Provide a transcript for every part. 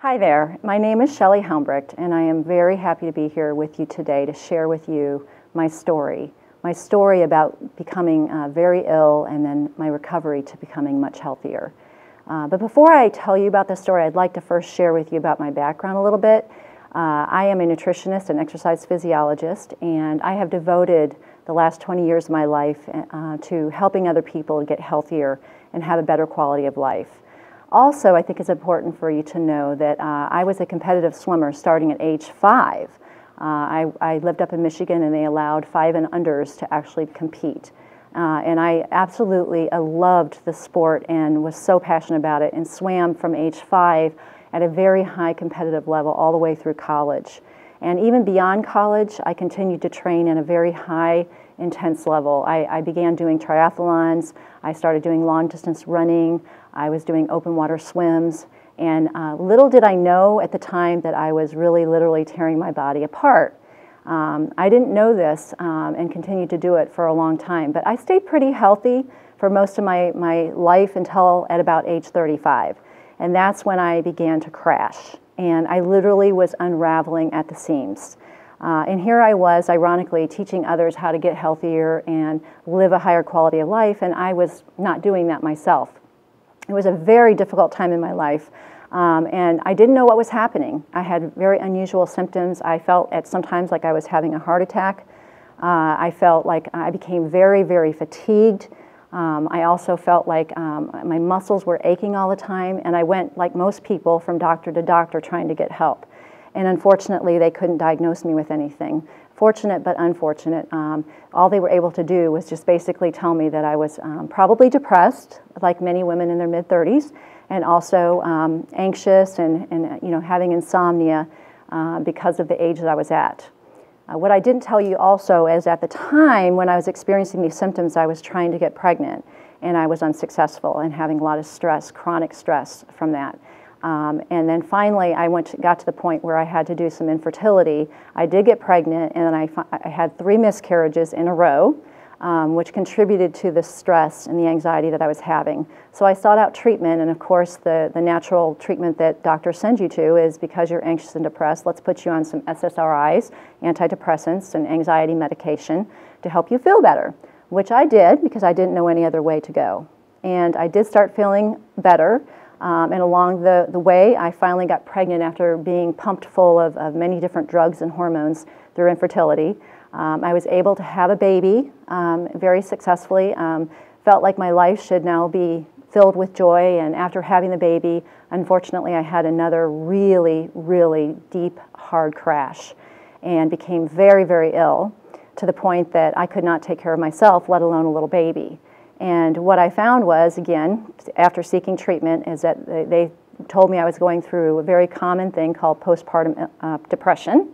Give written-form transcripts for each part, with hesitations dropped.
Hi there, my name is Shelley Helmbricht and I am very happy to be here with you today to share with you my story about becoming very ill and then my recovery to becoming much healthier. But before I tell you about this story, I'd like to first share with you about my background a little bit. I am a nutritionist and exercise physiologist, and I have devoted the last 20 years of my life to helping other people get healthier and have a better quality of life. Also, I think it's important for you to know that I was a competitive swimmer starting at age 5. I lived up in Michigan and they allowed 5- and unders to actually compete. And I absolutely loved the sport and was so passionate about it and swam from age 5 at a very high competitive level all the way through college. And even beyond college, I continued to train in a very high, intense level. I began doing triathlons, I started doing long distance running, I was doing open water swims, and little did I know at the time that I was really literally tearing my body apart. I didn't know this and continued to do it for a long time, but I stayed pretty healthy for most of my life until at about age 35, and that's when I began to crash, and I literally was unraveling at the seams. And here I was, ironically, teaching others how to get healthier and live a higher quality of life, and I was not doing that myself. It was a very difficult time in my life, and I didn't know what was happening. I had very unusual symptoms. I felt at sometimes like I was having a heart attack. I felt like I became very, very fatigued. I also felt like my muscles were aching all the time, and I went, like most people, from doctor to doctor trying to get help. And unfortunately, they couldn't diagnose me with anything. Fortunate but unfortunate. All they were able to do was just basically tell me that I was probably depressed, like many women in their mid-30s, and also anxious and you know, having insomnia because of the age that I was at. What I didn't tell you also is at the time when I was experiencing these symptoms, I was trying to get pregnant, and I was unsuccessful and having a lot of stress, chronic stress from that. And then finally, I got to the point where I had to do some infertility. I did get pregnant, and then I had 3 miscarriages in a row, which contributed to the stress and the anxiety that I was having. So I sought out treatment, and of course, the natural treatment that doctors send you to is because you're anxious and depressed, let's put you on some SSRIs, antidepressants, and anxiety medication to help you feel better, which I did because I didn't know any other way to go. And I did start feeling better. And along the way, I finally got pregnant after being pumped full of many different drugs and hormones through infertility. I was able to have a baby very successfully. Felt like my life should now be filled with joy. And after having the baby, unfortunately, I had another really, really deep, hard crash and became very, very ill to the point that I could not take care of myself, let alone a little baby. And what I found was, again, after seeking treatment, is that they told me I was going through a very common thing called postpartum depression.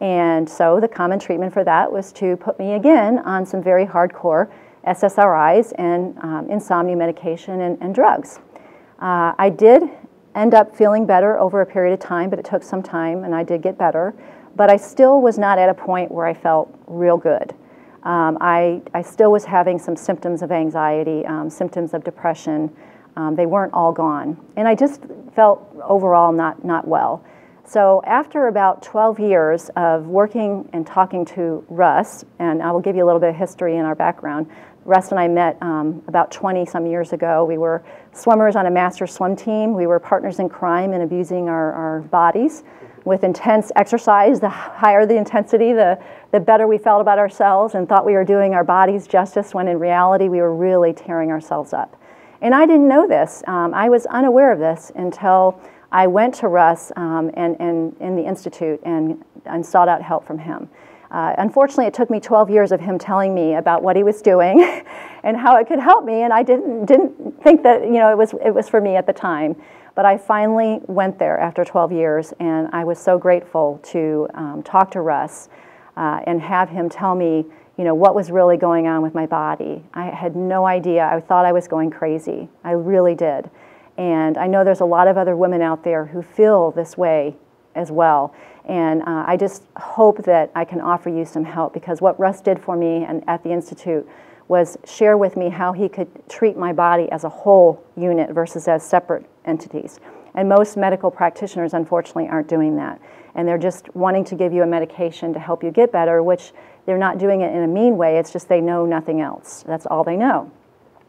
And so the common treatment for that was to put me again on some very hardcore SSRIs and insomnia medication and drugs. I did end up feeling better over a period of time, but it took some time and I did get better. But I still was not at a point where I felt real good. I still was having some symptoms of anxiety, symptoms of depression. They weren't all gone. And I just felt overall not well. So after about 12 years of working and talking to Russ, and I will give you a little bit of history in our background. Russ and I met about 20-some years ago. We were swimmers on a master swim team. We were partners in crime and abusing our bodies with intense exercise. The higher the intensity, the better we felt about ourselves and thought we were doing our bodies justice when in reality we were really tearing ourselves up. And I didn't know this. I was unaware of this until I went to Russ and in the Institute and sought out help from him. Unfortunately, it took me 12 years of him telling me about what he was doing and how it could help me, and I didn't think that, you know, it was for me at the time. But I finally went there after 12 years, and I was so grateful to talk to Russ and have him tell me, you know, what was really going on with my body. I had no idea. I thought I was going crazy. I really did. And I know there's a lot of other women out there who feel this way as well. And I just hope that I can offer you some help, because what Russ did for me and at the Institute was share with me how he could treat my body as a whole unit versus as separate entities. And most medical practitioners, unfortunately, aren't doing that. And they're just wanting to give you a medication to help you get better, which they're not doing it in a mean way. It's just they know nothing else. That's all they know.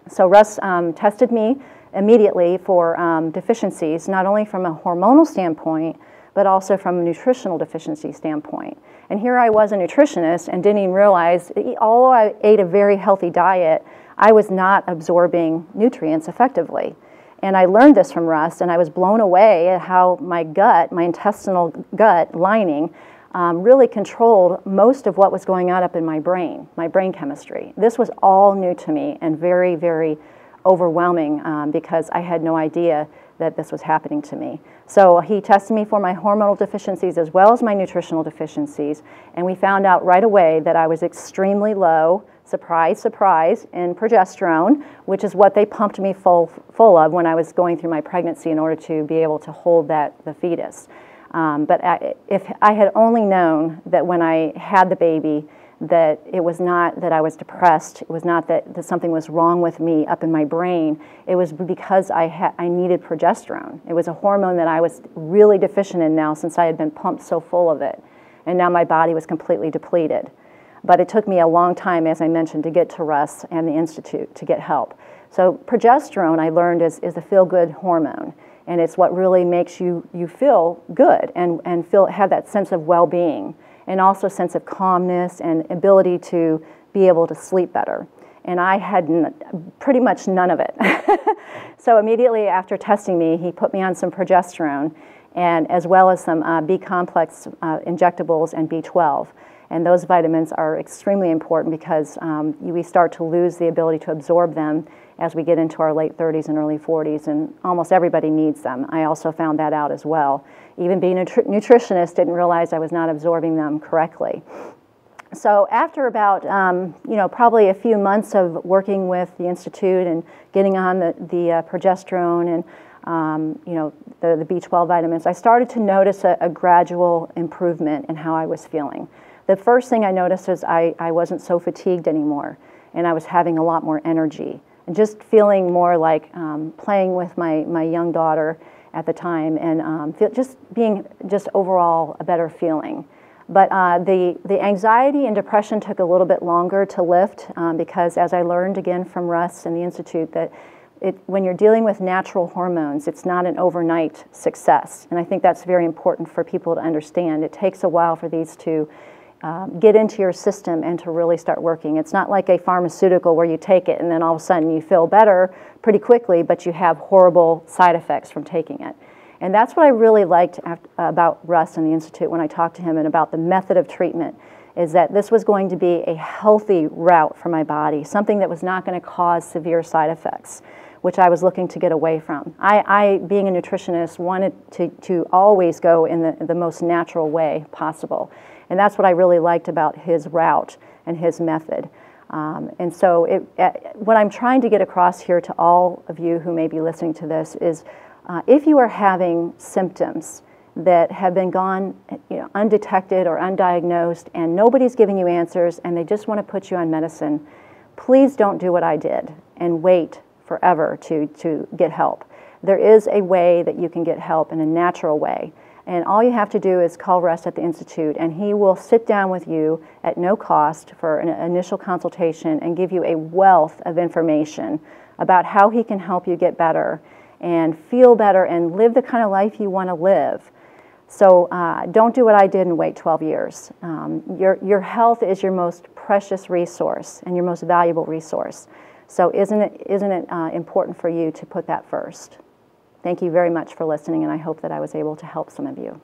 So Russ tested me immediately for deficiencies, not only from a hormonal standpoint, but also from a nutritional deficiency standpoint. And here I was a nutritionist and didn't even realize, although I ate a very healthy diet, I was not absorbing nutrients effectively. And I learned this from Russ, and I was blown away at how my gut, my intestinal gut lining, really controlled most of what was going on up in my brain chemistry. This was all new to me and very, very overwhelming because I had no idea that this was happening to me. So he tested me for my hormonal deficiencies as well as my nutritional deficiencies, and we found out right away that I was extremely low, surprise, surprise, in progesterone, which is what they pumped me full of when I was going through my pregnancy in order to be able to hold the fetus. But if I had only known that when I had the baby, that it was not that I was depressed, it was not that something was wrong with me up in my brain, it was because I needed progesterone. It was a hormone that I was really deficient in now since I had been pumped so full of it, and now my body was completely depleted. But it took me a long time, as I mentioned, to get to Russ and the Institute to get help. So progesterone, I learned, is a feel-good hormone, and it's what really makes you feel good and have that sense of well-being, and also a sense of calmness and ability to be able to sleep better. And I had pretty much none of it. So immediately after testing me, he put me on some progesterone, and as well as some B-complex injectables and B12. And those vitamins are extremely important because we start to lose the ability to absorb them as we get into our late 30s and early 40s, and almost everybody needs them. I also found that out as well. Even being a nutritionist, didn't realize I was not absorbing them correctly. So after about, probably a few months of working with the Institute and getting on the progesterone and, the B12 vitamins, I started to notice a gradual improvement in how I was feeling. The first thing I noticed is I wasn't so fatigued anymore, and I was having a lot more energy and just feeling more like playing with my young daughter at the time, and just overall a better feeling. But the anxiety and depression took a little bit longer to lift because, as I learned again from Russ and the Institute, that when you're dealing with natural hormones, it's not an overnight success. And I think that's very important for people to understand. It takes a while for these to get into your system and to really start working. It's not like a pharmaceutical where you take it and then all of a sudden you feel better pretty quickly, but you have horrible side effects from taking it. And that's what I really liked about Russ and the Institute when I talked to him, and about the method of treatment, is that this was going to be a healthy route for my body, something that was not going to cause severe side effects, which I was looking to get away from. I being a nutritionist, wanted to always go in the most natural way possible. And that's what I really liked about his route and his method. What I'm trying to get across here to all of you who may be listening to this is, if you are having symptoms that have been gone undetected or undiagnosed, and nobody's giving you answers and they just want to put you on medicine, please don't do what I did and wait forever to get help. There is a way that you can get help in a natural way. And all you have to do is call Russ at the Institute, and he will sit down with you at no cost for an initial consultation and give you a wealth of information about how he can help you get better and feel better and live the kind of life you want to live. So don't do what I did and wait 12 years. Your health is your most precious resource and your most valuable resource. So isn't it important for you to put that first? Thank you very much for listening, and I hope that I was able to help some of you.